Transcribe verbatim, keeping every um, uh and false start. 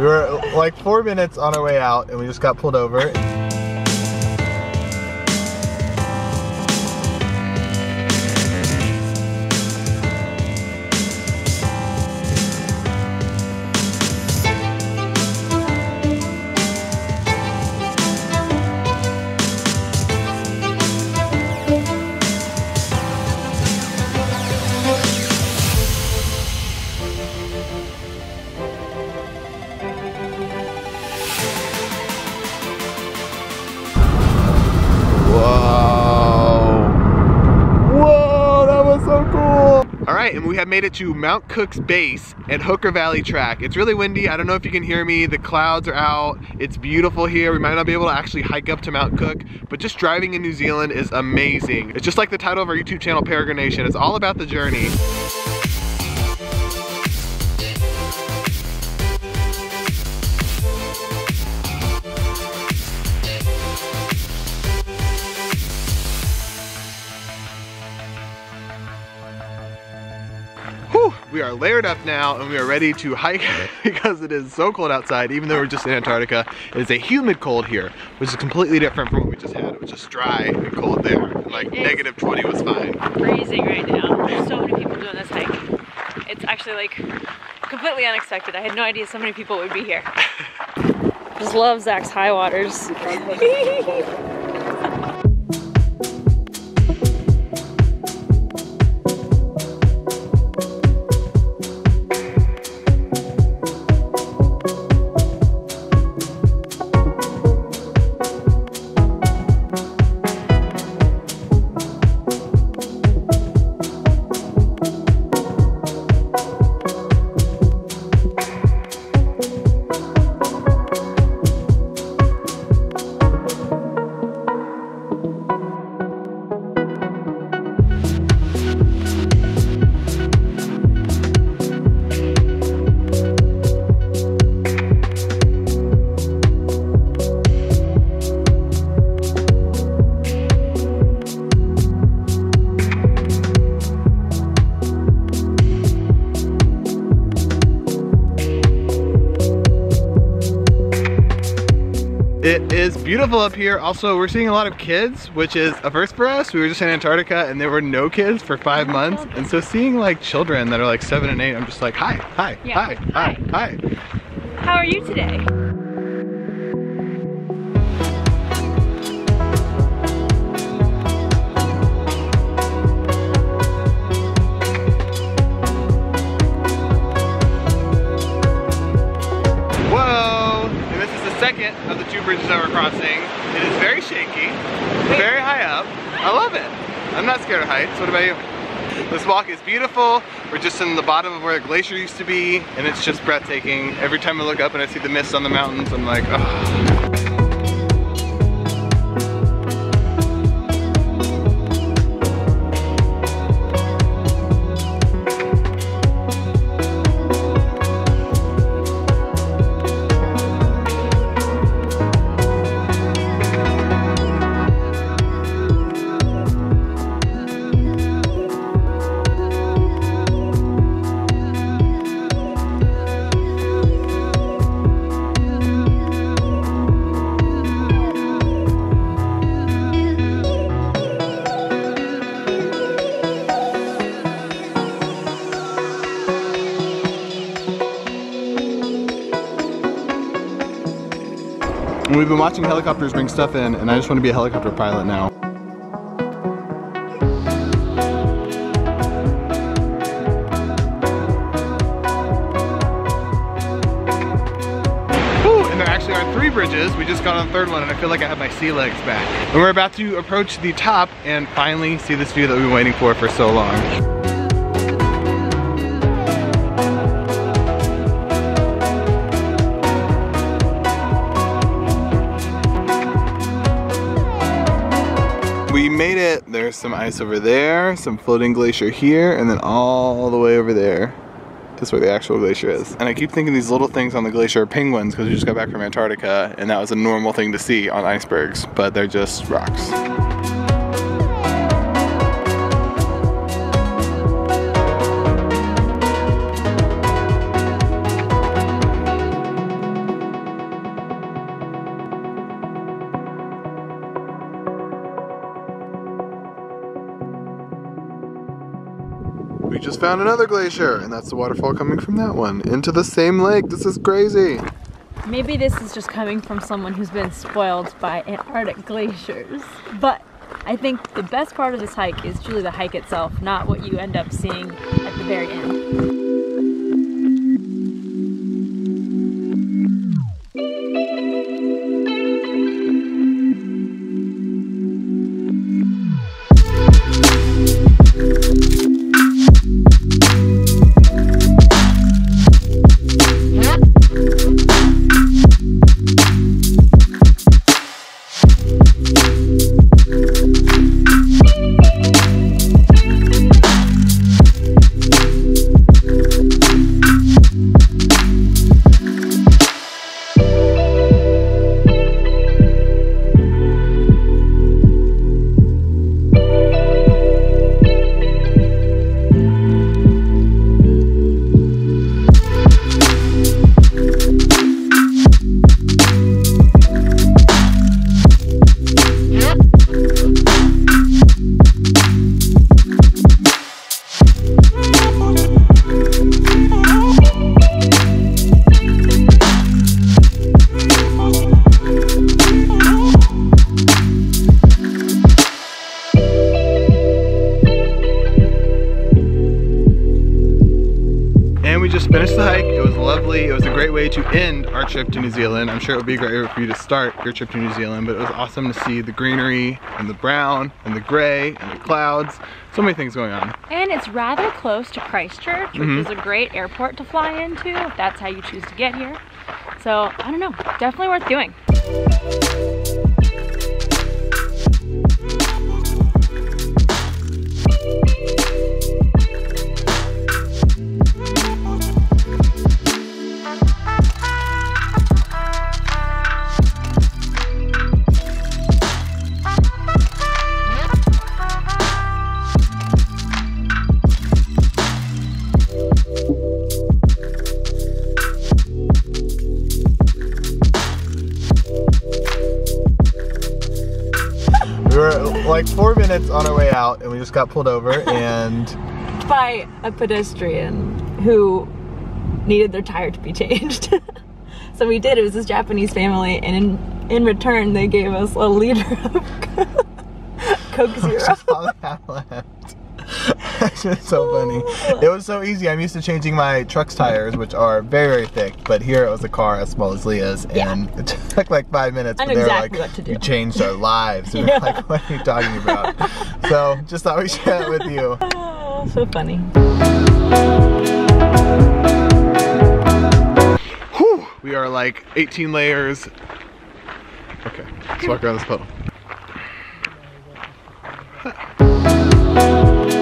We were like four minutes on our way out and we just got pulled over. And we have made it to Mount Cook's base at Hooker Valley Track. It's really windy. I don't know if you can hear me. The clouds are out. It's beautiful here. We might not be able to actually hike up to Mount Cook, but just driving in New Zealand is amazing. It's just like the title of our YouTube channel, Peregrination. It's all about the journey. We are layered up now and we are ready to hike because it is so cold outside. Even though we're just in Antarctica, it is a humid cold here, which is completely different from what we just had. It was just dry and cold there. Like negative twenty was fine. Freezing right now. There's so many people doing this hike. It's actually like completely unexpected. I had no idea so many people would be here. Just love Zach's high waters. It is beautiful up here. Also, we're seeing a lot of kids, which is a first for us. We were just in Antarctica and there were no kids for five months. And so seeing like children that are like seven and eight, I'm just like, hi, hi, yeah. hi, hi, hi, hi. How are you today? Of the two bridges that we're crossing. It is very shaky, very high up. I love it. I'm not scared of heights. What about you? This walk is beautiful. We're just in the bottom of where the glacier used to be, and it's just breathtaking. Every time I look up and I see the mist on the mountains, I'm like, oh. We've been watching helicopters bring stuff in, and I just want to be a helicopter pilot now. Ooh, and there actually are three bridges. We just got on the third one, and I feel like I have my sea legs back. And we're about to approach the top and finally see this view that we've been waiting for for so long. We made it. There's some ice over there, some floating glacier here, and then all the way over there is where the actual glacier is. And I keep thinking these little things on the glacier are penguins because we just got back from Antarctica and that was a normal thing to see on icebergs, but they're just rocks. just found another glacier, and that's the waterfall coming from that one into the same lake. This is crazy. Maybe this is just coming from someone who's been spoiled by Antarctic glaciers. But I think the best part of this hike is truly the hike itself, not what you end up seeing at the very end. To end our trip to New Zealand. I'm sure it would be great for you to start your trip to New Zealand, but it was awesome to see the greenery and the brown and the gray and the clouds. So many things going on. And it's rather close to Christchurch, which mm-hmm. is a great airport to fly into if that's how you choose to get here. So I don't know, definitely worth doing. Like four minutes on our way out, and we just got pulled over and by a pedestrian who needed their tire to be changed. So we did. It was this Japanese family, and in in return they gave us a liter of Coke Zero. That's just so funny. It was so easy. I'm used to changing my truck's tires, which are very, very thick, but here it was a car as small as Leah's, yeah. And it took like five minutes. I know exactly like, what to do. You changed our lives. And yeah. We're like, what are you talking about? So just thought we should share it with you. Oh, so funny. Whew, we are like eighteen layers. Okay, let's walk around this puddle.